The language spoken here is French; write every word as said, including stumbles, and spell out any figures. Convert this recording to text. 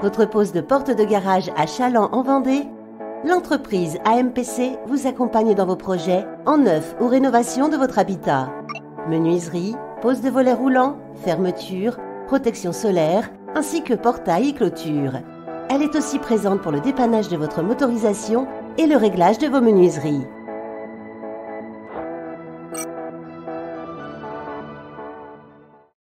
votre pose de porte de garage à Challans en Vendée, l'entreprise A M P C vous accompagne dans vos projets en neuf ou rénovation de votre habitat. Menuiserie, pose de volets roulants, fermeture, protection solaire ainsi que portail et clôture. Elle est aussi présente pour le dépannage de votre motorisation et le réglage de vos menuiseries.